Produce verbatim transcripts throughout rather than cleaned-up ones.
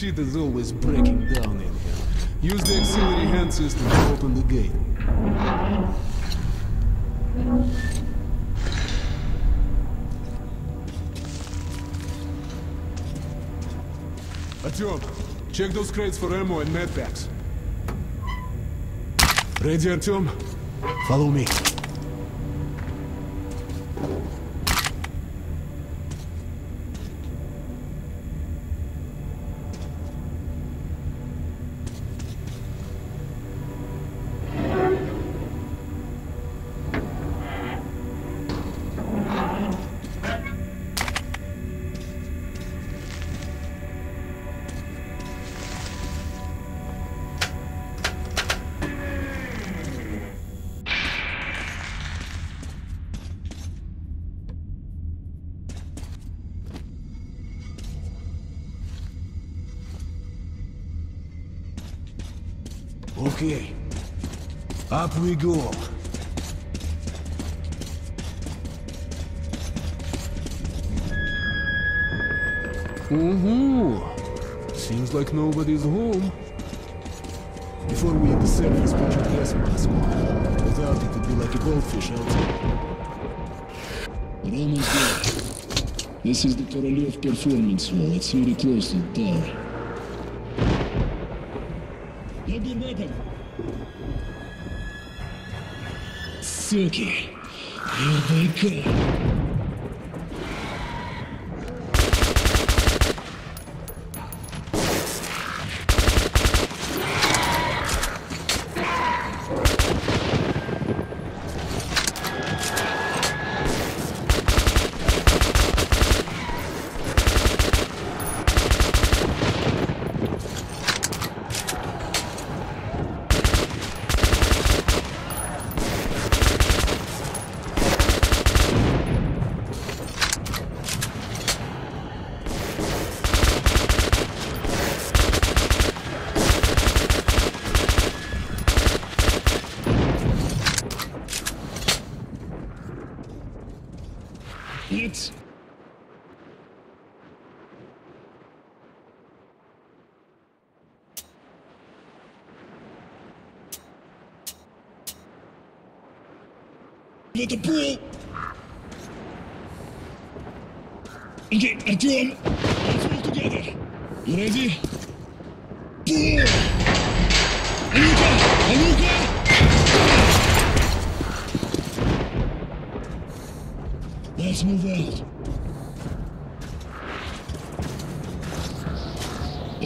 shit is always breaking down in here. Use the auxiliary hand system to open the gate. Artyom, check those crates for ammo and med packs. Ready, Artyom? Follow me. Okay, up we go. Ooh-hoo. Seems like nobody's home. Before we hit the surface, put your gas mask on. Without it, it'd be like a goldfish out there. We're almost there. This is the Korolev performance hall. It's really close to the tower. Suki, here they go. At the pool. Okay, Artyom, let's move together. You ready? Pool! Anuka! Anuka! Let's move out.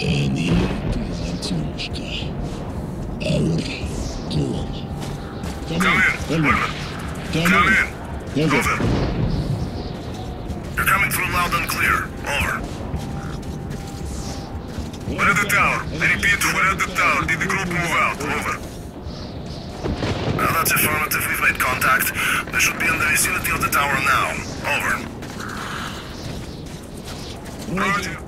And here is Artyomshka. Our goal. Come here! Come in! Over. You're coming through loud and clear. Over. We're at the tower. I repeat, we're at the tower. Did the group move out? Over. Well, that's affirmative. We've made contact. They should be in the vicinity of the tower now. Over. Roger.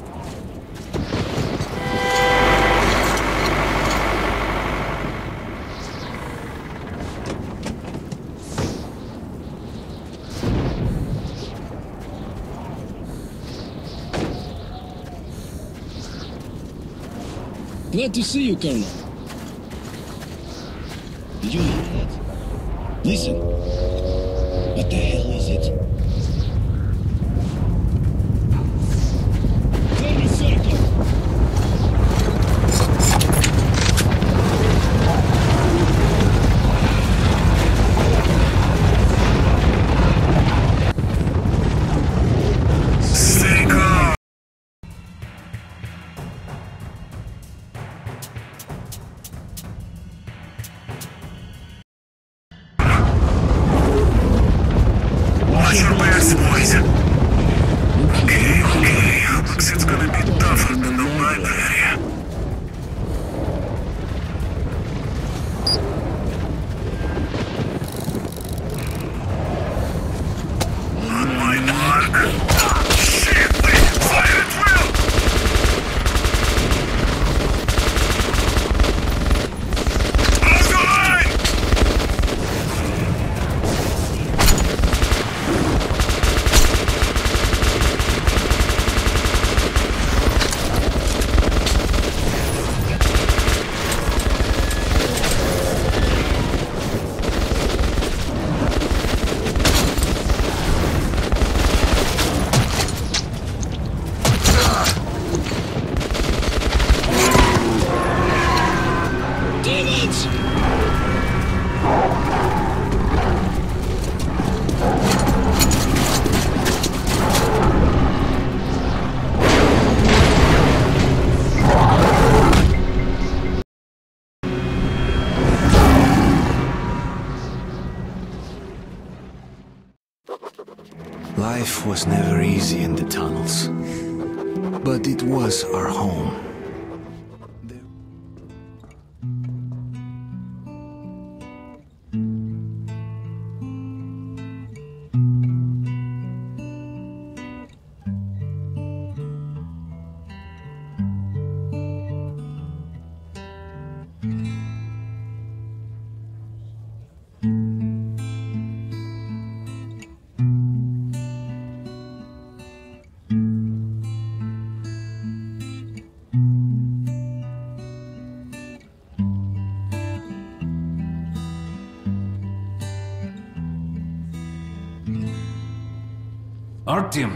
Glad to see you, Colonel. Did you hear that? Listen. What the hell is it? Turn a circle! Life was never easy in the tunnels, but it was our home. Artyom,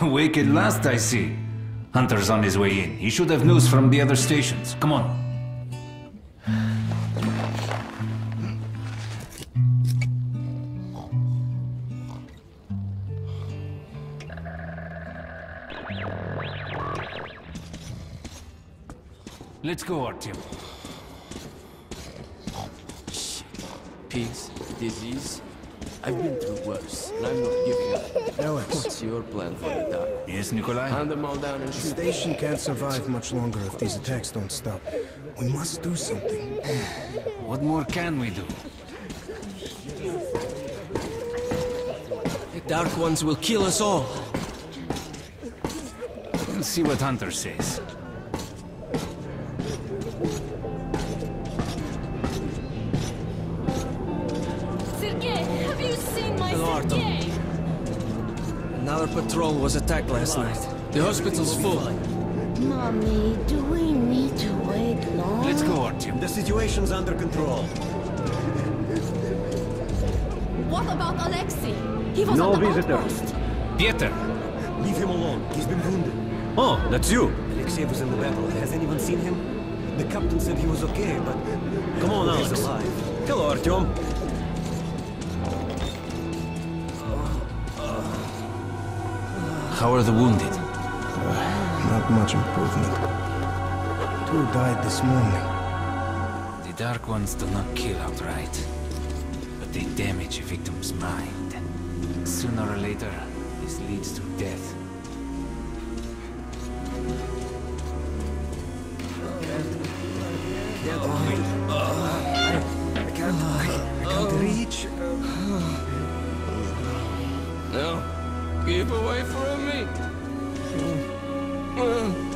awake at last, I see. Hunter's on his way in. He should have news from the other stations. Come on. Let's go, Artyom. Shit. Pigs, disease. I've been through worse, and I'm not giving up. Now, what's your plan for the dark? Yes, Nikolai? Hand them all down and shoot. The station can't survive much longer if these attacks don't stop. We must do something. What more can we do? The Dark Ones will kill us all. We'll see what Hunter says. Patrol was attacked last night. The hospital's full. Mommy, do we need to wait long? Let's go, Artyom. The situation's under control. What about Alexei? He was no visitor. Peter, leave him alone. He's been wounded. Oh, that's you. Alexei was in the battle. Has anyone seen him? The captain said he was okay, but come on, Alex. He's alive. Hello, Artyom. How are the wounded? Uh, not much improvement. Two died this morning. The Dark Ones do not kill outright, but they damage a victim's mind. Sooner or later, this leads to death. I can't, I can't reach. No. Keep away from me!